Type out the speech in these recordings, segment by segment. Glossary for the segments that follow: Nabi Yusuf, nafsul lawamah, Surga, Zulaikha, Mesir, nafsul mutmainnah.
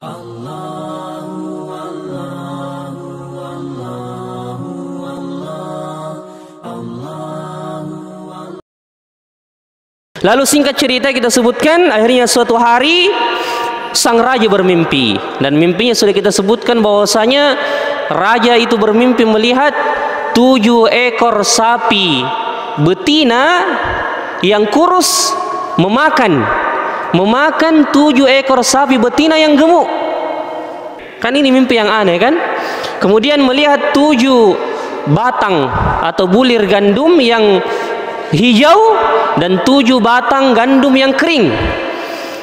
Lalu singkat cerita kita sebutkan, akhirnya suatu hari sang raja bermimpi, dan mimpinya sudah kita sebutkan bahwasanya raja itu bermimpi melihat 7 ekor sapi betina yang kurus memakan 7 ekor sapi betina yang gemuk. Kan ini mimpi yang aneh kan? Kemudian melihat 7 batang atau bulir gandum yang hijau dan 7 batang gandum yang kering.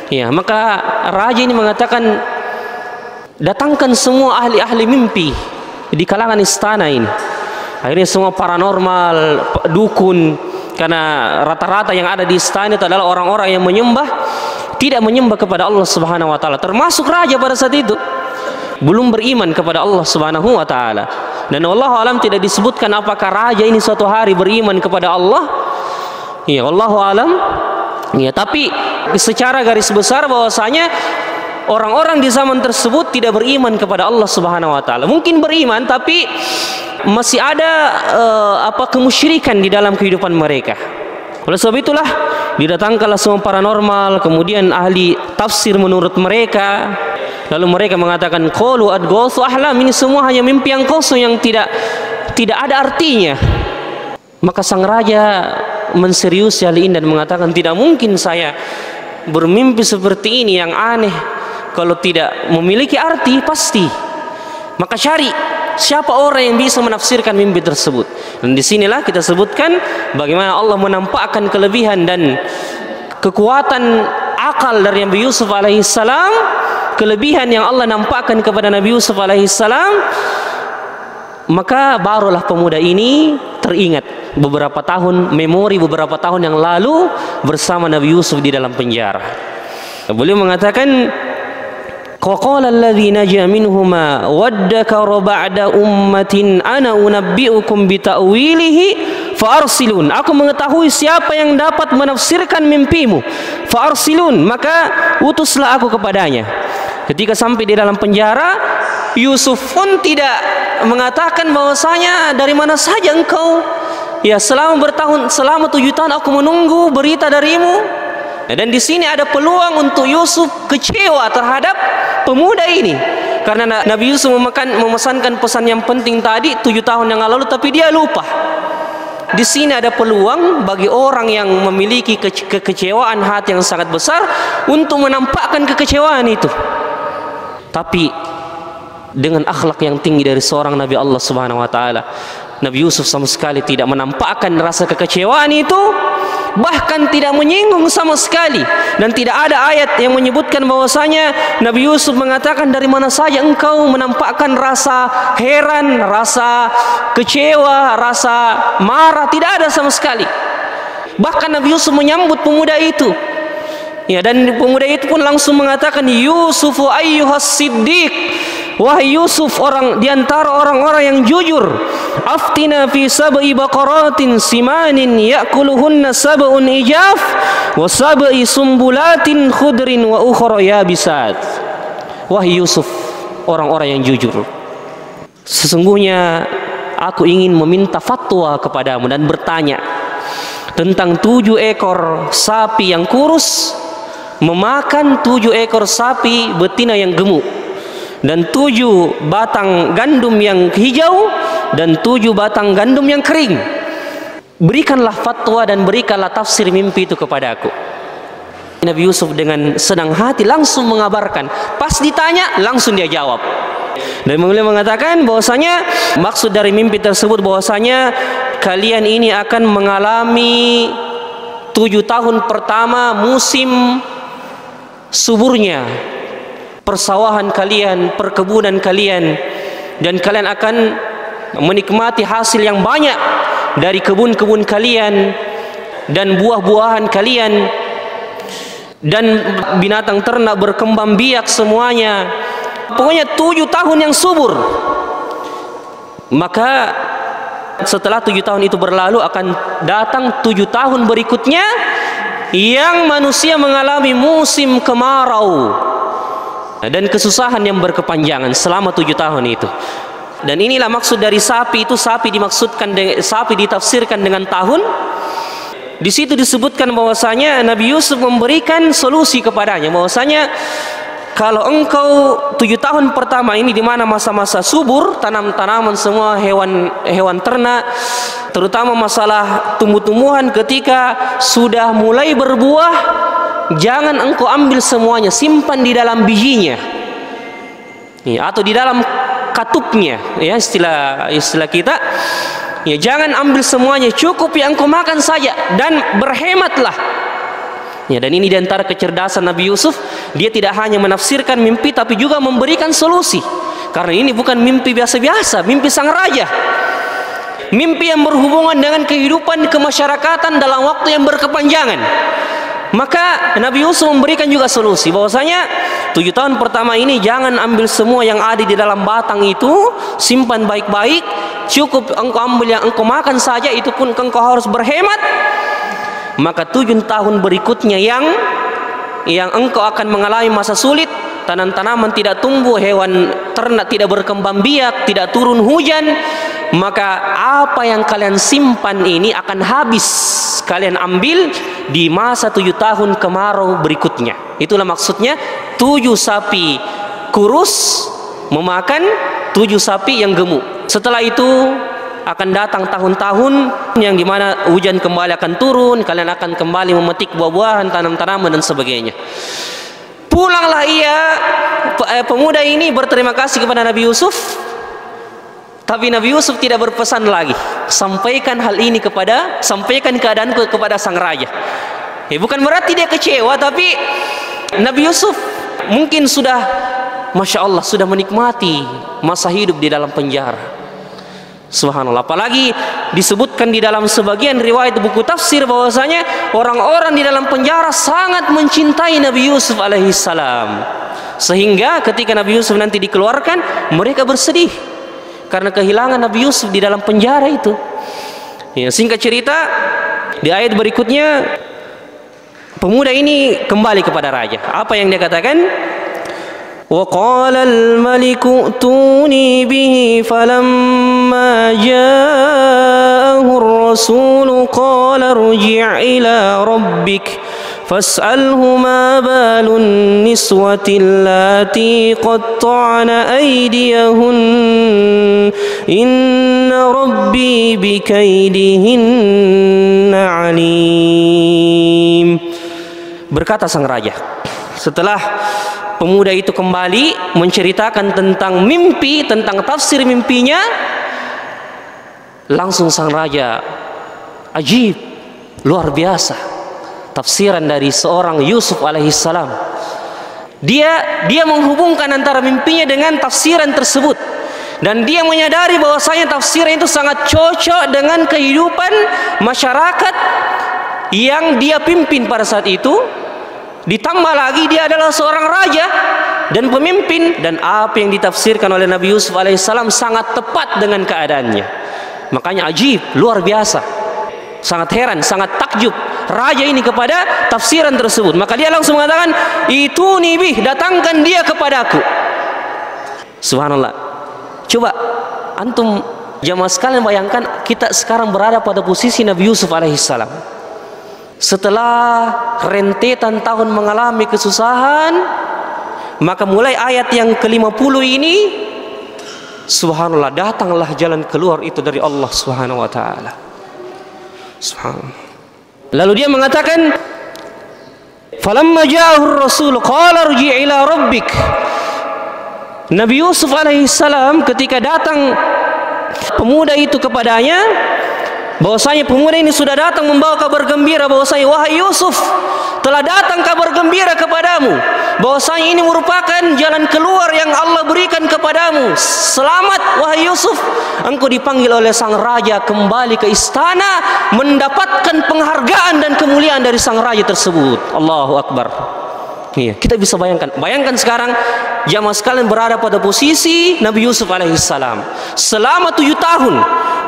Ya, maka raja ini mengatakan, datangkan semua ahli-ahli mimpi di kalangan istana ini. Akhirnya semua paranormal, dukun, karena rata-rata yang ada di istana itu adalah orang-orang yang tidak menyembah kepada Allah Subhanahu wa taala, termasuk raja pada saat itu belum beriman kepada Allah Subhanahu wa taala. Dan wallahu alam tidak disebutkan apakah raja ini suatu hari beriman kepada Allah. Ya, wallahu alam. Ya, tapi secara garis besar bahwasanya orang-orang di zaman tersebut tidak beriman kepada Allah Subhanahu wa taala. Mungkin beriman tapi masih ada kemusyrikan di dalam kehidupan mereka. Oleh sebab itulah didatangkanlah semua paranormal, kemudian ahli tafsir menurut mereka. Lalu mereka mengatakan qalu adghathu ahlam, ini semua hanya mimpi yang kosong yang tidak ada artinya. Maka sang raja menseriusi hal ini dan mengatakan, tidak mungkin saya bermimpi seperti ini yang aneh kalau tidak memiliki arti pasti. Maka cari siapa orang yang bisa menafsirkan mimpi tersebut. Dan disinilah kita sebutkan bagaimana Allah menampakkan kelebihan dan kekuatan akal dari Nabi Yusuf alaihissalam. Kelebihan yang Allah nampakkan kepada Nabi Yusuf alaihissalam, maka barulah pemuda ini teringat beberapa tahun yang lalu bersama Nabi Yusuf di dalam penjara. Beliau mengatakan qala allazi najaa minhuma waddakara ba'da ummatin ana unabbiukum bita'wilihi farsilun, aku mengetahui siapa yang dapat menafsirkan mimpimu. Farsilun, maka utuslah aku kepadanya. Ketika sampai di dalam penjara, Yusuf pun tidak mengatakan bahwasanya dari mana saja engkau. Ya, selama 7 tahun aku menunggu berita darimu. Nah, dan di sini ada peluang untuk Yusuf kecewa terhadap pemuda ini. Karena Nabi Yusuf memesankan pesan yang penting tadi 7 tahun yang lalu, tapi dia lupa. Di sini ada peluang bagi orang yang memiliki kekecewaan hati yang sangat besar untuk menampakkan kekecewaan itu. Tapi dengan akhlak yang tinggi dari seorang Nabi Allah Subhanahu wa taala, Nabi Yusuf sama sekali tidak menampakkan rasa kekecewaan itu, bahkan tidak menyinggung sama sekali, dan tidak ada ayat yang menyebutkan bahwasanya Nabi Yusuf mengatakan dari mana saja engkau menampakkan rasa heran, rasa kecewa, rasa marah, tidak ada sama sekali. Bahkan Nabi Yusuf menyambut pemuda itu. Ya, dan pemuda itu pun langsung mengatakan Yusufu ayyuhas siddiq, wahai Yusuf orang diantara orang-orang yang jujur. Aftina fi sab'i baqaratin simanin ya'kuluhunna sab'un ijaf wa sab'i sumbulatin khudrin wa ukhra yabisat. Wahai Yusuf orang-orang yang jujur, sesungguhnya aku ingin meminta fatwa kepadamu dan bertanya tentang 7 ekor sapi yang kurus memakan 7 ekor sapi betina yang gemuk, dan 7 batang gandum yang hijau dan 7 batang gandum yang kering. Berikanlah fatwa dan berikanlah tafsir mimpi itu kepada aku. Nabi Yusuf dengan senang hati langsung mengabarkan. Pas ditanya langsung dia jawab. Dan beliau mengatakan bahwasanya maksud dari mimpi tersebut bahwasanya kalian ini akan mengalami 7 tahun pertama musim suburnya persawahan kalian, perkebunan kalian, dan kalian akan menikmati hasil yang banyak dari kebun-kebun kalian dan buah-buahan kalian, dan binatang ternak berkembang biak semuanya. Pokoknya 7 tahun yang subur. Maka setelah 7 tahun itu berlalu akan datang 7 tahun berikutnya yang manusia mengalami musim kemarau. dan kesusahan yang berkepanjangan selama 7 tahun itu. Dan inilah maksud dari sapi itu. Sapi dimaksudkan, sapi ditafsirkan dengan tahun. Di situ disebutkan bahwasanya Nabi Yusuf memberikan solusi kepadanya, bahwasanya kalau engkau 7 tahun pertama ini, di mana masa-masa subur, tanam-tanaman semua, hewan ternak, terutama masalah tumbuh-tumbuhan, ketika sudah mulai berbuah, jangan engkau ambil semuanya, simpan di dalam bijinya atau di dalam katupnya, ya istilah kita. Ya, jangan ambil semuanya, cukup yang engkau makan saja dan berhematlah. Ya, dan ini diantara kecerdasan Nabi Yusuf. Dia tidak hanya menafsirkan mimpi, tapi juga memberikan solusi. Karena ini bukan mimpi biasa-biasa, mimpi sang raja, mimpi yang berhubungan dengan kehidupan kemasyarakatan dalam waktu yang berkepanjangan. Maka Nabi Yusuf memberikan juga solusi, bahwasanya 7 tahun pertama ini jangan ambil semua yang ada di dalam batang itu, simpan baik-baik, cukup engkau ambil yang engkau makan saja, itu pun engkau harus berhemat. Maka 7 tahun berikutnya yang engkau akan mengalami masa sulit, tanam-tanaman tidak tumbuh, hewan ternak tidak berkembang biak, tidak turun hujan, maka apa yang kalian simpan ini akan habis, kalian ambil di masa 7 tahun kemarau berikutnya. Itulah maksudnya 7 sapi kurus memakan 7 sapi yang gemuk. Setelah itu akan datang tahun-tahun yang dimana hujan kembali akan turun, kalian akan kembali memetik buah-buahan, tanam-tanaman dan sebagainya. Pulanglah ia, pemuda ini berterima kasih kepada Nabi Yusuf. Tapi Nabi Yusuf tidak berpesan lagi, sampaikan keadaanku kepada sang raja. Ya, bukan berarti dia kecewa, tapi Nabi Yusuf mungkin sudah, masya Allah, sudah menikmati masa hidup di dalam penjara. Subhanallah, apalagi disebutkan di dalam sebagian riwayat buku tafsir bahwasanya orang-orang di dalam penjara sangat mencintai Nabi Yusuf alaihissalam, sehingga ketika Nabi Yusuf nanti dikeluarkan, mereka bersedih karena kehilangan Nabi Yusuf di dalam penjara itu. Ya, singkat cerita, di ayat berikutnya pemuda ini kembali kepada raja. Apa yang dia katakan? Wa qala al-maliku tuni bihi falamma ja'ahu ar-rasul qala rji' ila rabbik fas'alhu ma balun niswati allati qatta'na aydiyahun inna rabbi bikaidihinna alim. Berkata sang raja setelah pemuda itu kembali menceritakan tentang mimpi, tentang tafsir mimpinya, langsung sang raja, ajib, luar biasa tafsiran dari seorang Yusuf alaihissalam. Dia menghubungkan antara mimpinya dengan tafsiran tersebut, dan dia menyadari bahwasanya tafsiran itu sangat cocok dengan kehidupan masyarakat yang dia pimpin pada saat itu. Ditambah lagi dia adalah seorang raja dan pemimpin, dan apa yang ditafsirkan oleh Nabi Yusuf alaihissalam sangat tepat dengan keadaannya. Makanya ajib, luar biasa, sangat heran, sangat takjub raja ini kepada tafsiran tersebut. Maka dia langsung mengatakan, itu nibih, datangkan dia kepadaku. Subhanallah. Coba antum jamaah sekalian bayangkan, kita sekarang berada pada posisi Nabi Yusuf alaihissalam. Setelah rentetan tahun mengalami kesusahan, maka mulai ayat yang ke-50 ini, subhanallah, datanglah jalan keluar itu dari Allah subhanahu wa ta'ala. Lalu dia mengatakan, falamma ja'ahu ar-rasul qala rji' ila rabbik. Nabi Yusuf alaihissalam ketika datang pemuda itu kepadanya, bahwasanya pemuda ini sudah datang membawa kabar gembira, bahwasanya wahai Yusuf, telah datang kabar gembira kepadamu, bahwasanya ini merupakan jalan keluar yang Allah berikan kepadamu. Selamat wahai Yusuf, engkau dipanggil oleh sang raja kembali ke istana, mendapatkan penghargaan dan kemuliaan dari sang raja tersebut. Allahu Akbar. Iya, kita bisa bayangkan sekarang jamaah sekalian berada pada posisi Nabi Yusuf alaihissalam selama 7 tahun,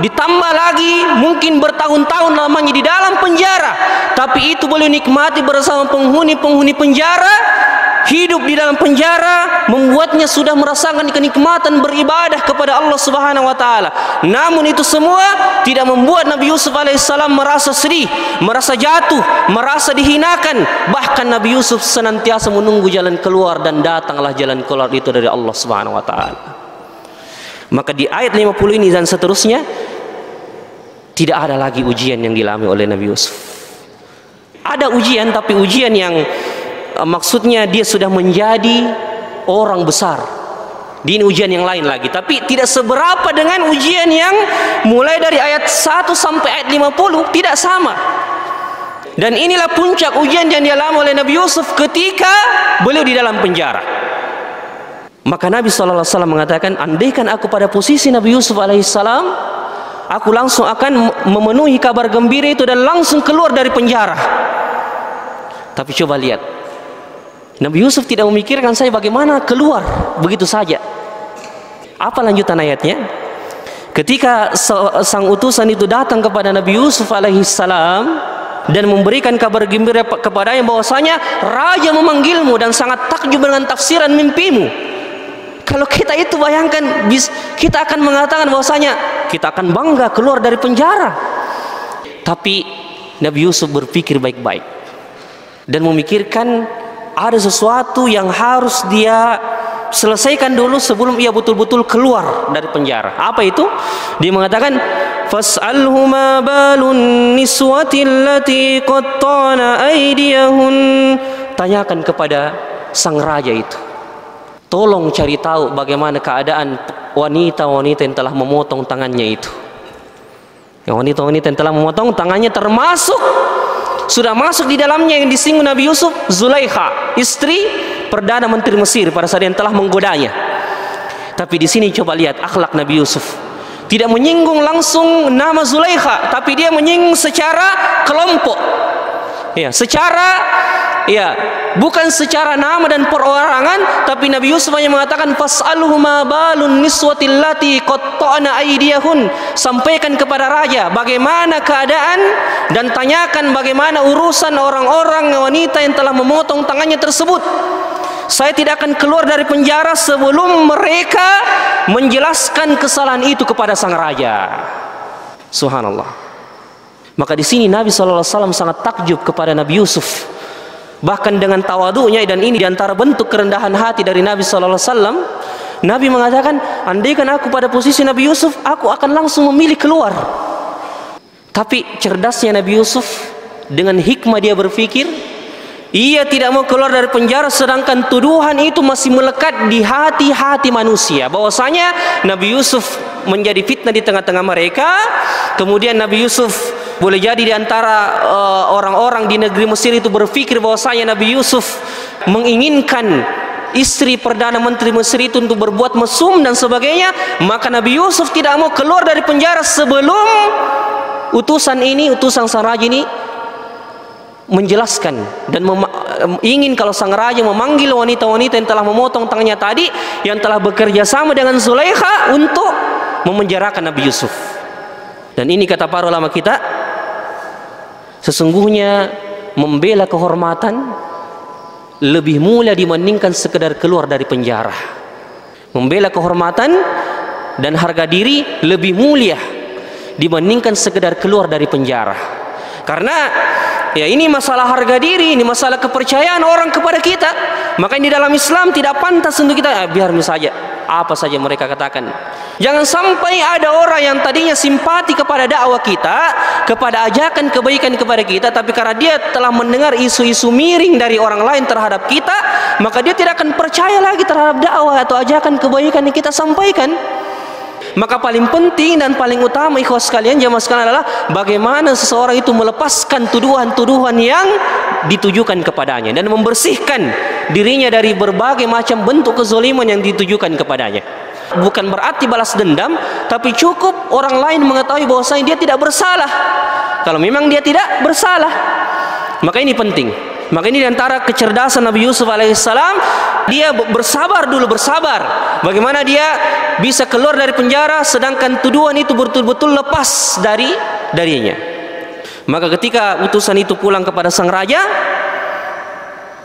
ditambah lagi mungkin bertahun-tahun lamanya di dalam penjara, tapi itu boleh nikmati bersama penghuni-penghuni penjara hidup di dalam penjara membuatnya sudah merasakan kenikmatan beribadah kepada Allah Subhanahu wa taala. Namun itu semua tidak membuat Nabi Yusuf alaihissalam merasa sedih, merasa jatuh, merasa dihinakan. Bahkan Nabi Yusuf senantiasa menunggu jalan keluar, dan datanglah jalan keluar itu dari Allah Subhanahu wa taala. Maka di ayat 50 ini dan seterusnya tidak ada lagi ujian yang dialami oleh Nabi Yusuf. Ada ujian, tapi ujian yang maksudnya dia sudah menjadi orang besar. Ini ujian yang lain lagi, tapi tidak seberapa dengan ujian yang mulai dari ayat 1 sampai ayat 50, tidak sama. Dan inilah puncak ujian yang dialami oleh Nabi Yusuf ketika beliau di dalam penjara. Maka Nabi SAW mengatakan, andaikan aku pada posisi Nabi Yusuf alaihissalam, aku langsung akan memenuhi kabar gembira itu dan langsung keluar dari penjara. Tapi coba lihat, Nabi Yusuf tidak memikirkan saya bagaimana keluar begitu saja. Apa lanjutan ayatnya? Ketika sang utusan itu datang kepada Nabi Yusuf alaihissalam dan memberikan kabar gembira kepadanya bahwasanya raja memanggilmu dan sangat takjub dengan tafsiran mimpimu. Kalau kita itu bayangkan, kita akan mengatakan bahwasanya kita akan bangga keluar dari penjara. Tapi Nabi Yusuf berpikir baik-baik dan memikirkan ada sesuatu yang harus dia selesaikan dulu sebelum ia betul-betul keluar dari penjara. Apa itu? Dia mengatakan, fas'alhuma balun niswati allati qatta'na aydiyahun. Tanyakan kepada sang raja itu, tolong cari tahu bagaimana keadaan wanita-wanita yang telah memotong tangannya itu. Wanita-wanita yang telah memotong tangannya, termasuk sudah masuk di dalamnya yang disinggung Nabi Yusuf, Zulaikha, istri perdana menteri Mesir pada saat yang telah menggodanya. Tapi di sini coba lihat akhlak Nabi Yusuf. Tidak menyinggung langsung nama Zulaikha, tapi dia menyinggung secara kelompok. Ya, bukan secara nama dan perorangan, tapi Nabi Yusuf hanya mengatakan, fas'aluhuma balun niswatil lati qatta'na aydiyahun. Sampaikan kepada raja bagaimana keadaan dan tanyakan bagaimana urusan orang-orang wanita yang telah memotong tangannya tersebut. Saya tidak akan keluar dari penjara sebelum mereka menjelaskan kesalahan itu kepada sang raja. Subhanallah. Maka di sini Nabi SAW sangat takjub kepada Nabi Yusuf. Bahkan dengan tawadunya, dan ini diantara bentuk kerendahan hati dari Nabi SAW. Nabi mengatakan, andaikan aku pada posisi Nabi Yusuf, aku akan langsung memilih keluar. Tapi cerdasnya Nabi Yusuf, dengan hikmah dia berpikir, ia tidak mau keluar dari penjara, sedangkan tuduhan itu masih melekat di hati-hati manusia. Bahwasanya Nabi Yusuf menjadi fitnah di tengah-tengah mereka. Kemudian Nabi Yusuf boleh jadi di antara orang-orang di negeri Mesir itu berpikir bahwasanya Nabi Yusuf menginginkan istri perdana menteri Mesir itu untuk berbuat mesum dan sebagainya. Maka Nabi Yusuf tidak mau keluar dari penjara sebelum utusan ini, utusan sang raja ini, menjelaskan dan ingin kalau sang raja memanggil wanita-wanita yang telah memotong tangannya tadi, yang telah bekerja sama dengan Zulaikha untuk memenjarakan Nabi Yusuf. Dan ini kata para ulama kita, sesungguhnya membela kehormatan lebih mulia dibandingkan sekedar keluar dari penjara. Membela kehormatan dan harga diri lebih mulia dibandingkan sekedar keluar dari penjara. Karena ya ini masalah harga diri, ini masalah kepercayaan orang kepada kita. Makanya di dalam Islam tidak pantas untuk kita biar saja apa saja mereka katakan. Jangan sampai ada orang yang tadinya simpati kepada dakwah kita, kepada ajakan kebaikan kepada kita, tapi karena dia telah mendengar isu-isu miring dari orang lain terhadap kita, maka dia tidak akan percaya lagi terhadap dakwah atau ajakan kebaikan yang kita sampaikan. Maka paling penting dan paling utama, ikhwah sekalian, jamaah sekalian, adalah bagaimana seseorang itu melepaskan tuduhan-tuduhan yang ditujukan kepadanya dan membersihkan dirinya dari berbagai macam bentuk kezaliman yang ditujukan kepadanya. Bukan berarti balas dendam, tapi cukup orang lain mengetahui bahwasanya dia tidak bersalah. Kalau memang dia tidak bersalah, maka ini penting. Maka ini diantara kecerdasan Nabi Yusuf alaihissalam. Dia bersabar dulu, bersabar. Bagaimana dia bisa keluar dari penjara sedangkan tuduhan itu betul-betul lepas darinya. Maka ketika utusan itu pulang kepada sang raja,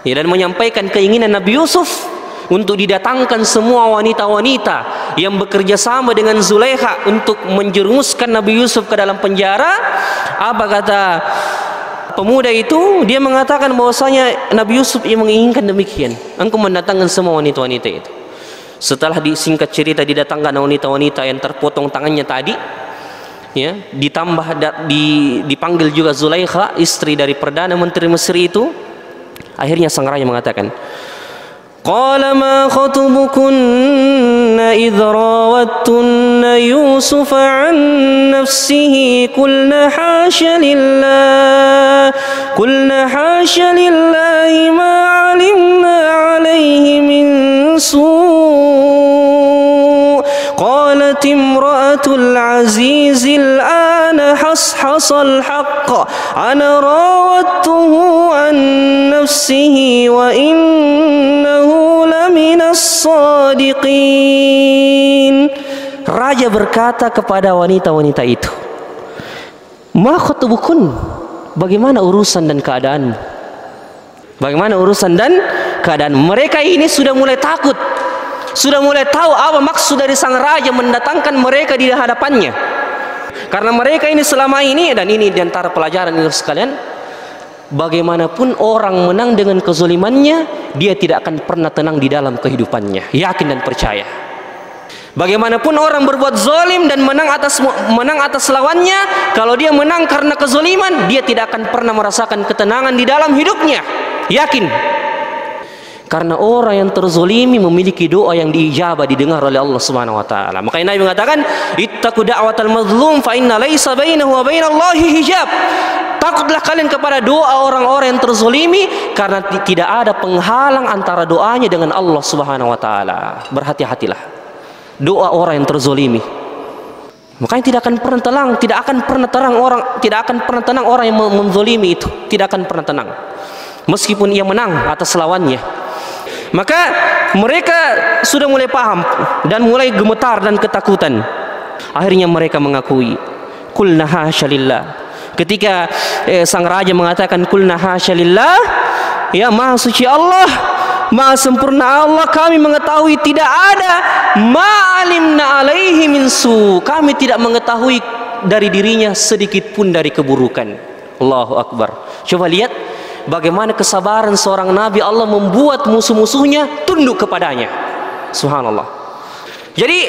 ya, dan menyampaikan keinginan Nabi Yusuf untuk didatangkan semua wanita-wanita yang bekerja sama dengan Zulaikha untuk menjerumuskan Nabi Yusuf ke dalam penjara. Apa kata pemuda itu? Dia mengatakan bahwasanya Nabi Yusuf yang menginginkan demikian, engkau mendatangkan semua wanita-wanita itu. Setelah disingkat cerita didatangkan wanita-wanita yang terpotong tangannya tadi, ya, ditambah dipanggil juga Zulaikha, istri dari Perdana Menteri Mesir itu. Akhirnya sang raja mengatakan, qala ma khatubukunna idh rawattunna Yusuf an nafsihi kulna hasya lillah ma alimna alaihi min su. Qalat imra'atul azizil ana hashasal haqq ana rawattuhu an nafsihi wa innahu laminas shadiqin. Raja berkata kepada wanita-wanita itu, ma khutubukun, bagaimana urusan dan keadaanmu? Bagaimana urusan dan keadaan? Mereka ini sudah mulai takut, sudah mulai tahu apa maksud dari sang raja mendatangkan mereka di hadapannya. Karena mereka ini selama ini, dan ini diantara pelajaran itu sekalian, bagaimanapun orang menang dengan kezolimannya, dia tidak akan pernah tenang di dalam kehidupannya. Yakin dan percaya, bagaimanapun orang berbuat zolim dan menang atas lawannya, kalau dia menang karena kezoliman, dia tidak akan pernah merasakan ketenangan di dalam hidupnya. Yakin, karena orang yang terzolimi memiliki doa yang diijabah, didengar oleh Allah Subhanahu Wa Taala. Makanya Nabi mengatakan, ittaqu da'watal mazlum fa inna laysa bainahu wa bainallahi hijab. Takutlah kalian kepada doa orang-orang yang terzolimi, karena tidak ada penghalang antara doanya dengan Allah Subhanahu Wa Taala. Berhati-hatilah doa orang yang terzolimi. Makanya tidak akan pernah tenang, tidak akan pernah tenang orang yang menzolimi itu, tidak akan pernah tenang. Meskipun ia menang atas lawannya. Maka mereka sudah mulai paham dan mulai gemetar dan ketakutan. Akhirnya mereka mengakui, kulna hasyalillah. Ketika sang raja mengatakan kulna hasyalillah, ya, maha suci Allah, maha sempurna Allah, kami mengetahui tidak ada ma'alimna alaihi min su, kami tidak mengetahui dari dirinya sedikit pun dari keburukan. Allahu Akbar. Coba lihat bagaimana kesabaran seorang Nabi Allah membuat musuh-musuhnya tunduk kepadanya. Subhanallah. Jadi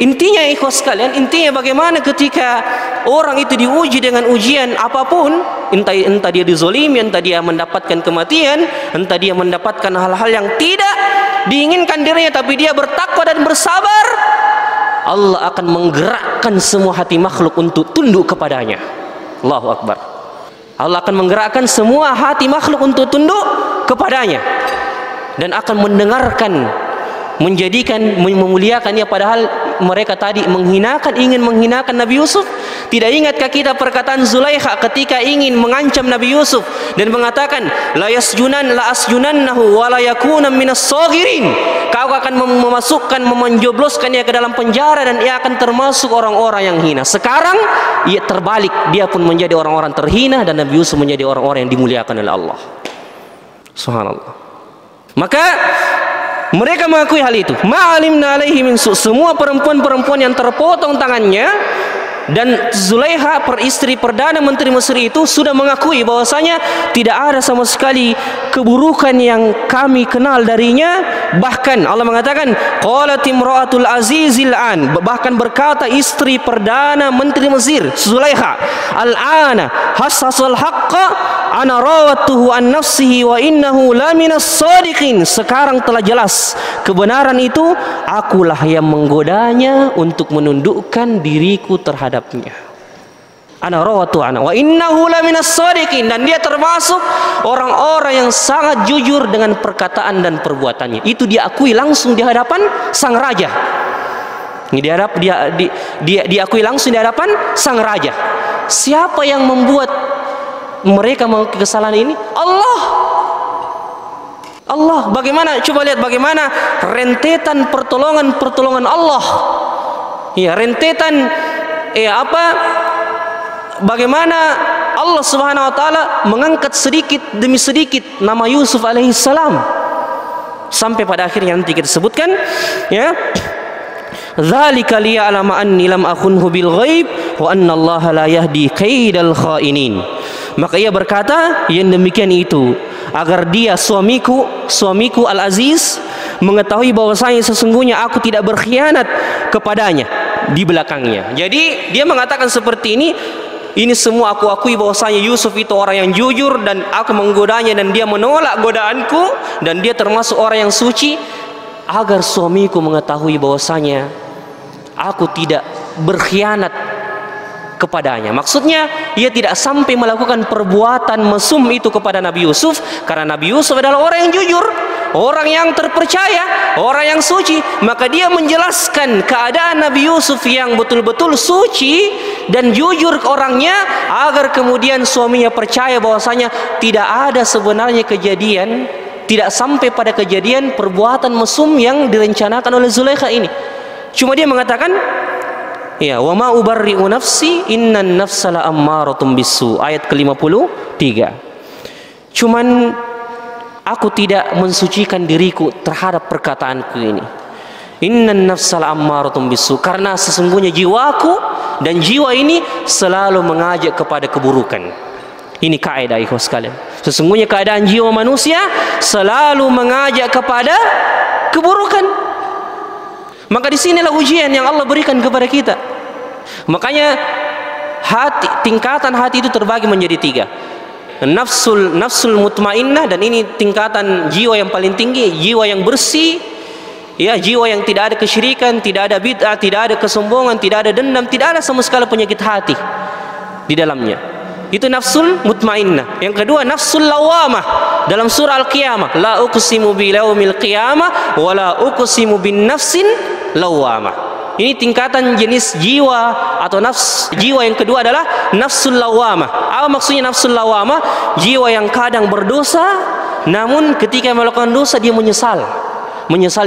intinya ikhwas sekalian, intinya bagaimana ketika orang itu diuji dengan ujian apapun, entah dia dizolimi, entah dia mendapatkan kematian, entah dia mendapatkan hal-hal yang tidak diinginkan dirinya, tapi dia bertakwa dan bersabar, Allah akan menggerakkan semua hati makhluk untuk tunduk kepadanya. Allahu Akbar. Allah akan menggerakkan semua hati makhluk untuk tunduk kepadanya, dan akan mendengarkan, menjadikan, memuliakannya, padahal mereka tadi menghinakan, ingin menghinakan Nabi Yusuf. Tidak ingatkah kita perkataan Zulaikha ketika ingin mengancam Nabi Yusuf dan mengatakan, la yasjunan la asjunannahu wa la yakuna minas-saghirin, kau akan memasukkan, memenjobloskannya ke dalam penjara dan ia akan termasuk orang-orang yang hina. Sekarang ia terbalik, dia pun menjadi orang-orang terhina dan Nabi Yusuf menjadi orang-orang yang dimuliakan oleh Allah. Subhanallah. Maka mereka mengakui hal itu. Ma'alimna alaihi min su', semua perempuan-perempuan yang terpotong tangannya dan Zulaikha, istri Perdana Menteri Mesir itu, sudah mengakui bahwasanya tidak ada sama sekali keburukan yang kami kenal darinya. Bahkan Allah mengatakan, qalat imra'atul azizil an, bahkan berkata istri Perdana Menteri Mesir Zulaikha, al-ana hasasul haqqa ana rawattuhu an nafsihi wa innahu laminas shadiqin. Sekarang telah jelas kebenaran itu, akulah yang menggodanya untuk menundukkan diriku terhadap ana rawatu ana wa innahu laminas shadiqin, dan dia termasuk orang-orang yang sangat jujur dengan perkataan dan perbuatannya. Itu dia akui langsung di hadapan sang raja. Diakui langsung di hadapan sang raja. Siapa yang membuat mereka melakukan kesalahan ini? Allah. Bagaimana, coba lihat bagaimana rentetan pertolongan Allah. Ya, rentetan bagaimana Allah Subhanahu wa ta'ala mengangkat sedikit demi sedikit nama Yusuf alaihissalam sampai pada akhirnya nanti kita sebutkan ya, dzalika liya'lama anni lam akhunhu bil ghaib wa anna Allah la yahdi kaidal khainin. Maka ia berkata yang demikian itu agar dia suamiku Al-Aziz mengetahui bahwasanya sesungguhnya aku tidak berkhianat kepadanya di belakangnya. Jadi dia mengatakan seperti ini semua aku akui bahwasanya Yusuf itu orang yang jujur dan aku menggodanya dan dia menolak godaanku dan dia termasuk orang yang suci, agar suamiku mengetahui bahwasanya aku tidak berkhianat kepadanya. Maksudnya ia tidak sampai melakukan perbuatan mesum itu kepada Nabi Yusuf, karena Nabi Yusuf adalah orang yang jujur, orang yang terpercaya, orang yang suci. Maka dia menjelaskan keadaan Nabi Yusuf yang betul-betul suci dan jujur ke orangnya, agar kemudian suaminya percaya bahwasanya tidak ada sebenarnya kejadian, tidak sampai pada kejadian perbuatan mesum yang direncanakan oleh Zulaikha ini. Cuma dia mengatakan ya, wa ma ubarri'u nafsi innan nafsa la ammaratum bisu, ayat ke-53. Cuman aku tidak mensucikan diriku terhadap perkataanku ini. Innan nafsa la ammaratum bisu, karena sesungguhnya jiwaku dan jiwa ini selalu mengajak kepada keburukan. Ini kaidah ikhwas sekalian. Sesungguhnya keadaan jiwa manusia selalu mengajak kepada keburukan. Maka di sinilah ujian yang Allah berikan kepada kita. Makanya tingkatan hati itu terbagi menjadi tiga. Nafsul mutmainnah, dan ini tingkatan jiwa yang paling tinggi, jiwa yang bersih, ya, jiwa yang tidak ada kesyirikan, tidak ada bid'ah, tidak ada kesombongan, tidak ada dendam, tidak ada sama sekali penyakit hati di dalamnya. Itu nafsul mutmainnah. Yang kedua nafsul lawamah. Dalam surah Al-Qiyamah, la uqsimu bi yaumil qiyamah wa la uqsimu bin nafsin lawamah. Ini tingkatan jenis jiwa atau nafs. Jiwa yang kedua adalah nafsul lawamah. Apa maksudnya nafsul lawamah? Jiwa yang kadang berdosa, namun ketika melakukan dosa dia menyesal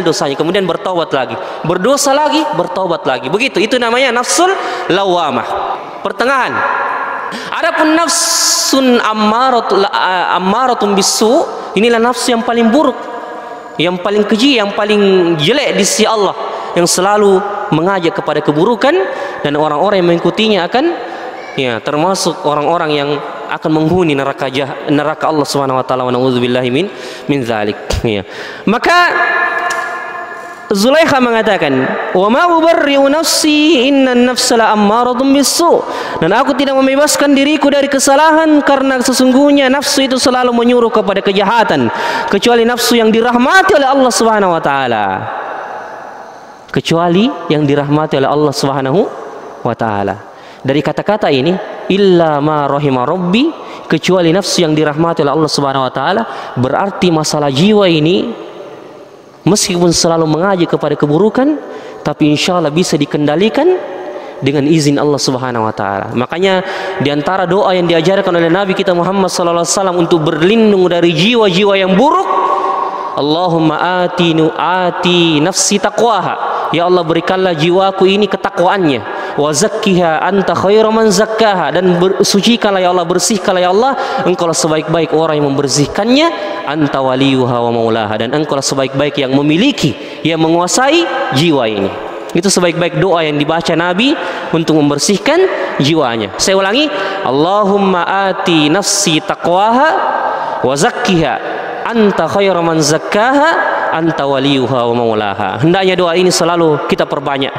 dosanya, kemudian bertaubat lagi, berdosa lagi, bertaubat lagi. Begitu, itu namanya nafsul lawamah. Pertengahan. Adapun nafsun ammaratum bisu, inilah nafsu yang paling buruk, yang paling keji, yang paling jelek di sisi Allah, yang selalu mengajak kepada keburukan, dan orang-orang yang mengikutinya akan ya termasuk orang-orang yang akan menghuni neraka Allah Subhanahu wa taala, wa na'udzubillahi min dzalik. Ya. Maka Zulaikha mengatakan, "Wa ma ubarri'u nafsi innan nafsa la ammaratun bisu." Dan aku tidak membebaskan diriku dari kesalahan, karena sesungguhnya nafsu itu selalu menyuruh kepada kejahatan, kecuali nafsu yang dirahmati oleh Allah Subhanahu wa taala. Kecuali yang dirahmati oleh Allah Subhanahu wa taala. Dari kata-kata ini, illa ma rahima rabbi, kecuali nafsu yang dirahmati oleh Allah Subhanahu wa taala, berarti masalah jiwa ini meskipun selalu mengajak kepada keburukan, tapi insya Allah bisa dikendalikan dengan izin Allah Subhanahu wa ta'ala. Makanya diantara doa yang diajarkan oleh Nabi kita Muhammad sallallahu alaihi wasallam untuk berlindung dari jiwa-jiwa yang buruk, Allahumma ati nafsi taqwaha, ya Allah berikanlah jiwaku ini ketakwaannya, wa zakkiha anta khairu man zakkaha, dan sucikanlah ya Allah, bersihkanlah ya Allah, engkaulah sebaik-baik orang yang membersihkannya, anta waliyuha wa maulaha, dan engkaulah sebaik-baik yang memiliki, yang menguasai jiwa ini. Itu sebaik-baik doa yang dibaca Nabi untuk membersihkan jiwanya. Saya ulangi, Allahumma ati nafsi taqwaha wa zakkiha anta khairu man zakkaha anta waliyuha wa maulaha. Hendaknya doa ini selalu kita perbanyak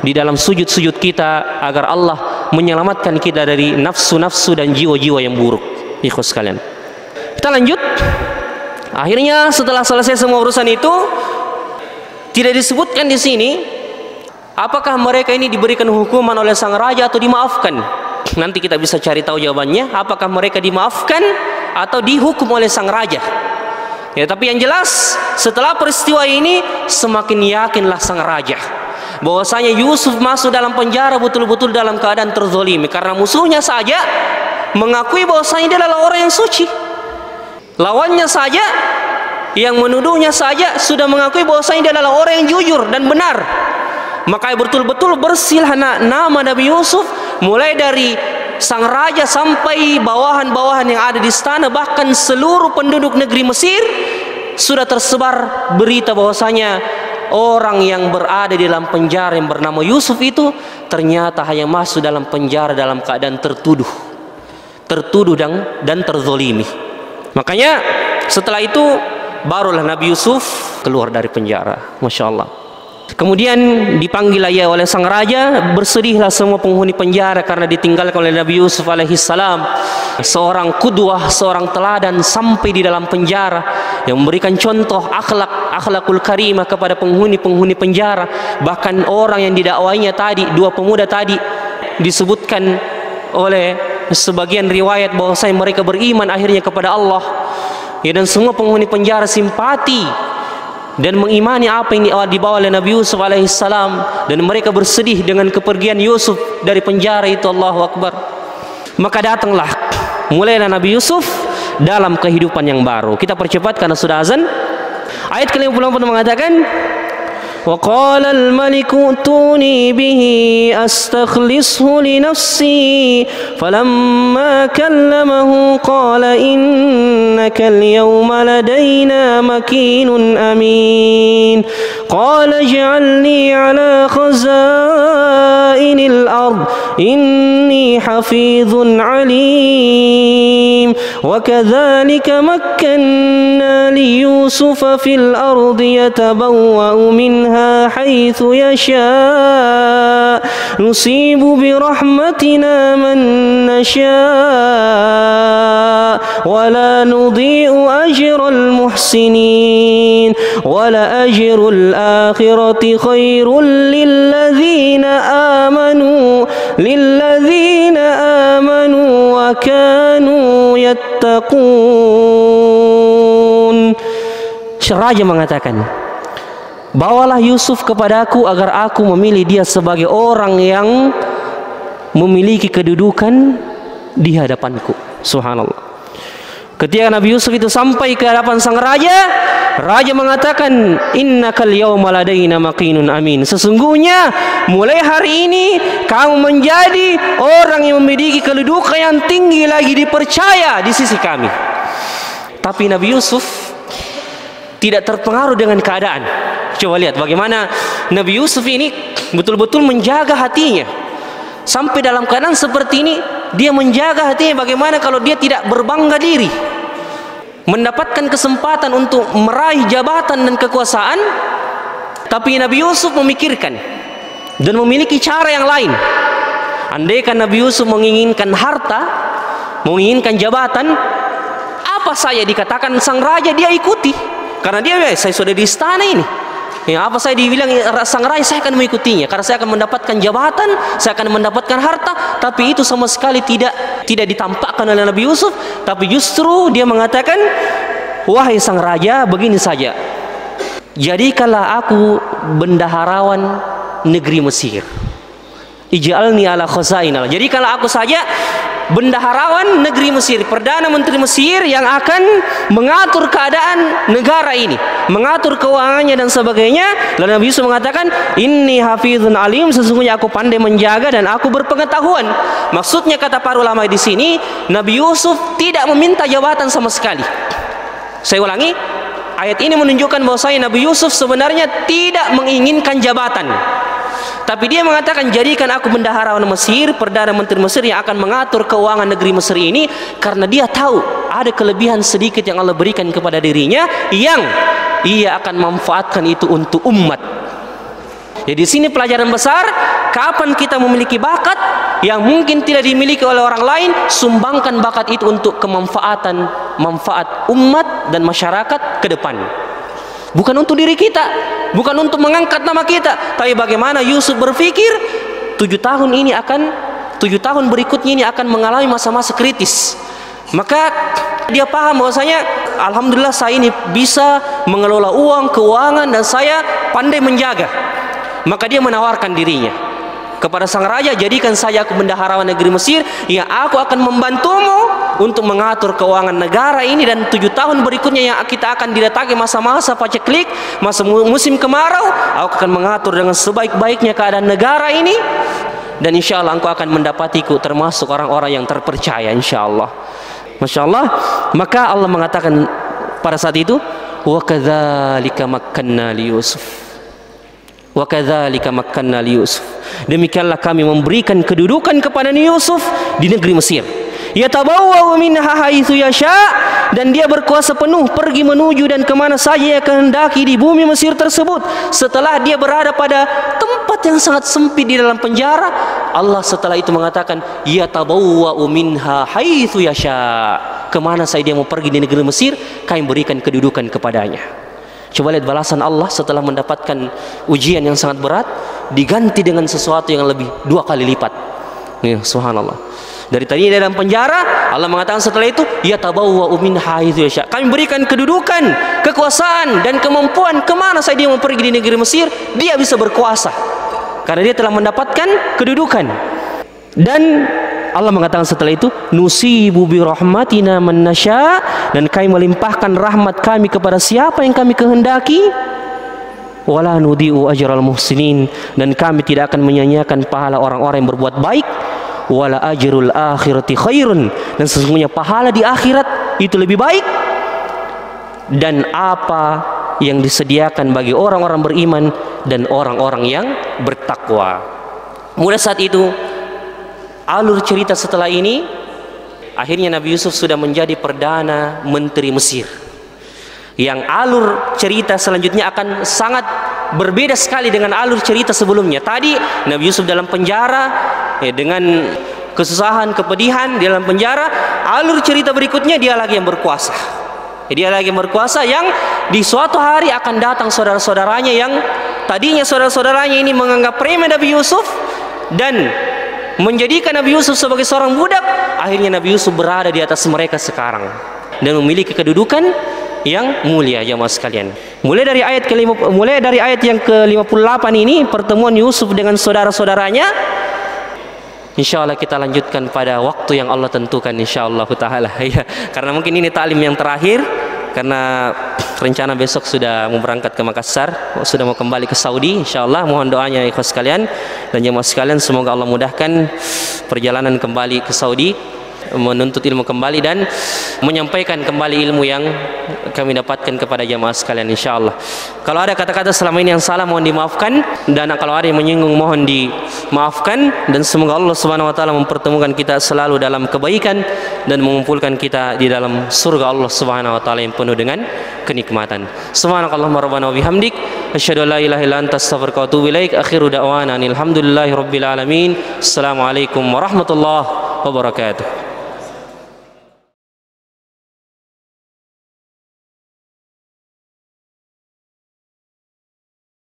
di dalam sujud-sujud kita, agar Allah menyelamatkan kita dari nafsu-nafsu dan jiwa-jiwa yang buruk. Ikhlas sekalian, kita lanjut. Akhirnya setelah selesai semua urusan itu, tidak disebutkan di sini apakah mereka ini diberikan hukuman oleh sang raja atau dimaafkan. Nanti kita bisa cari tahu jawabannya, apakah mereka dimaafkan atau dihukum oleh sang raja. Ya, tapi yang jelas setelah peristiwa ini semakin yakinlah sang raja bahwasanya Yusuf masuk dalam penjara betul-betul dalam keadaan terzolimi, karena musuhnya saja mengakui bahwasanya dia adalah orang yang suci. Lawannya saja, yang menuduhnya saja, sudah mengakui bahwasanya dia adalah orang yang jujur dan benar. Makanya betul-betul bersihlah nama Nabi Yusuf, mulai dari sang raja sampai bawahan-bawahan yang ada di istana, bahkan seluruh penduduk negeri Mesir, sudah tersebar berita bahwasanya orang yang berada di dalam penjara yang bernama Yusuf itu ternyata hanya masuk dalam penjara dalam keadaan tertuduh dan terzolimi. Makanya setelah itu barulah Nabi Yusuf keluar dari penjara. Masya Allah. Kemudian dipanggil ia oleh sang raja. Bersedihlah semua penghuni penjara karena ditinggalkan oleh Nabi Yusuf alaihissalam, seorang qudwah, seorang teladan sampai di dalam penjara, yang memberikan contoh akhlakul karimah kepada penghuni-penghuni penjara. Bahkan orang yang didakwainya tadi, dua pemuda tadi, disebutkan oleh sebagian riwayat bahwasanya mereka beriman akhirnya kepada Allah, ya, dan semua penghuni penjara simpati dan mengimani apa yang dibawa oleh Nabi Yusuf alaihissalam, dan mereka bersedih dengan kepergian Yusuf dari penjara itu. Allahu Akbar. Maka datanglah, mulailah Nabi Yusuf dalam kehidupan yang baru. Kita percepat karena sudah azan. Ayat ke-54 mengatakan, wa qala al-maliku tuni bihi astakhlishu li nafsi, falamma kallamahu qala innaka al-yawma ladaina makinun amin, qala ij'alni ala khazainil ard inni hafizun alim, wa kadhalika makkanna li yusufa fil ardi yatabawwa'u minha حيث يشاء نصيب برحمتنا من نشاء ولا نضيع أجر المحسنين ولأجر الآخرة خير للذين آمنوا وكانوا يتقون. Raja mengatakan, bawalah Yusuf kepadaku agar aku memilih dia sebagai orang yang memiliki kedudukan di hadapanku. Subhanallah. Ketika Nabi Yusuf itu sampai ke hadapan sang raja, raja mengatakan, innakal yauma ladaina makinun amin, sesungguhnya mulai hari ini kamu menjadi orang yang memiliki kedudukan yang tinggi lagi, dipercaya di sisi kami. Tapi Nabi Yusuf tidak terpengaruh dengan keadaan. Coba lihat bagaimana Nabi Yusuf ini betul-betul menjaga hatinya. Sampai dalam keadaan seperti ini dia menjaga hatinya. Bagaimana kalau dia tidak berbangga diri, mendapatkan kesempatan untuk meraih jabatan dan kekuasaan, tapi Nabi Yusuf memikirkan dan memiliki cara yang lain. Andaikan Nabi Yusuf menginginkan harta, menginginkan jabatan, apa saya dikatakan sang raja dia ikuti, karena dia, saya sudah di istana ini, ya, apa saya dibilang sang raja saya akan mengikutinya, karena saya akan mendapatkan jabatan, saya akan mendapatkan harta. Tapi itu sama sekali tidak ditampakkan oleh Nabi Yusuf. Tapi justru dia mengatakan, wahai sang raja, begini saja, jadikanlah aku bendaharawan negeri Mesir, ij'alni ala khazainil, jadikanlah aku saja bendaharawan negeri Mesir, perdana menteri Mesir yang akan mengatur keadaan negara ini, mengatur keuangannya dan sebagainya. Lalu Nabi Yusuf mengatakan, inni hafizun alim, sesungguhnya aku pandai menjaga dan aku berpengetahuan. Maksudnya kata para ulama di sini, Nabi Yusuf tidak meminta jabatan sama sekali. Saya ulangi, ayat ini menunjukkan bahwasanya Nabi Yusuf sebenarnya tidak menginginkan jabatan. Tapi dia mengatakan, jadikan aku bendaharawan Mesir, perdana menteri Mesir yang akan mengatur keuangan negeri Mesir ini, karena dia tahu ada kelebihan sedikit yang Allah berikan kepada dirinya yang ia akan manfaatkan itu untuk umat. Jadi di sini pelajaran besar, kapan kita memiliki bakat yang mungkin tidak dimiliki oleh orang lain, sumbangkan bakat itu untuk kemanfaatan manfaat umat dan masyarakat ke depan. Bukan untuk diri kita, bukan untuk mengangkat nama kita, tapi bagaimana Yusuf berpikir 7 tahun berikutnya ini akan mengalami masa-masa kritis. Maka dia paham bahwasanya alhamdulillah saya ini bisa mengelola uang, keuangan, dan saya pandai menjaga. Maka dia menawarkan dirinya kepada sang raja, jadikan saya aku bendaharawan negeri Mesir, ya, aku akan membantumu untuk mengatur keuangan negara ini, dan 7 tahun berikutnya yang kita akan didatangi masa-masa paceklik, masa musim kemarau, aku akan mengatur dengan sebaik-baiknya keadaan negara ini. dan insya Allah engkau akan mendapatiku termasuk orang-orang yang terpercaya insya Allah. Masya Allah. Maka Allah mengatakan pada saat itu, wa kadzalika makkanna li Yusuf, wa kadzalika makkanna li Yusuf, demikianlah kami memberikan kedudukan kepada Yusuf di negeri Mesir. Yatabawwa'u minha haitsu yasha, dan dia berkuasa penuh pergi menuju dan kemana saja yang kehendaki di bumi Mesir tersebut. Setelah dia berada pada tempat yang sangat sempit di dalam penjara, Allah setelah itu mengatakan yatabawwa'u minha haitsu yasha, kemana saja dia mau pergi di negeri Mesir kami berikan kedudukan kepadanya. Coba lihat balasan Allah setelah mendapatkan ujian yang sangat berat diganti dengan sesuatu yang lebih dua kali lipat. Ya, subhanallah. Dari tadi dalam penjara, Allah mengatakan setelah itu yatabawwa'u minha haitsu yasha, kami berikan kedudukan, kekuasaan dan kemampuan kemana saja dia mau pergi di negeri Mesir dia bisa berkuasa karena dia telah mendapatkan kedudukan. Dan Allah mengatakan setelah itu nusibu bi rahmatina man nasya, dan kami melimpahkan rahmat kami kepada siapa yang kami kehendaki, wala nudiu ajral muhsinin, dan kami tidak akan menyia-nyiakan pahala orang-orang yang berbuat baik, wala ajrul akhirati khairun, dan sesungguhnya pahala di akhirat itu lebih baik, dan apa yang disediakan bagi orang-orang beriman dan orang-orang yang bertakwa. Mulai saat itu alur cerita setelah ini akhirnya Nabi Yusuf sudah menjadi Perdana Menteri Mesir, yang alur cerita selanjutnya akan sangat berbeda sekali dengan alur cerita sebelumnya. Tadi Nabi Yusuf dalam penjara, ya, dengan kesusahan, kepedihan di dalam penjara. Alur cerita berikutnya dia lagi yang berkuasa, ya, dia lagi yang berkuasa, yang di suatu hari akan datang saudara-saudaranya yang tadinya saudara-saudaranya ini menganggap remeh Nabi Yusuf dan menjadikan Nabi Yusuf sebagai seorang budak. Akhirnya Nabi Yusuf berada di atas mereka sekarang dan memiliki kedudukan yang mulia, jamaah sekalian. Mulai dari ayat yang ke-58 ini pertemuan Yusuf dengan saudara-saudaranya. Insya Allah kita lanjutkan pada waktu yang Allah tentukan insya Allah ta'ala, ya. Karena mungkin ini ta'lim yang terakhir, karena rencana besok sudah mau berangkat ke Makassar, sudah mau kembali ke Saudi insya Allah. Mohon doanya ikhwah sekalian dan jemaah sekalian, semoga Allah mudahkan perjalanan kembali ke Saudi, menuntut ilmu kembali dan menyampaikan kembali ilmu yang kami dapatkan kepada jemaah sekalian insya Allah. Kalau ada kata-kata selama ini yang salah mohon dimaafkan, dan kalau ada yang menyinggung mohon dimaafkan, dan semoga Allah subhanahu wa ta'ala mempertemukan kita selalu dalam kebaikan dan mengumpulkan kita di dalam surga Allah subhanahu wa ta'ala yang penuh dengan kenikmatan. Subhanakallahumma rabbana wa bihamdik, asyhadu an la ilaha illa anta astaghfiruka wa atubu ilaik, akhiru da'wana alhamdulillahi rabbil alamin. Assalamualaikum warahmatullahi wabarakatuh.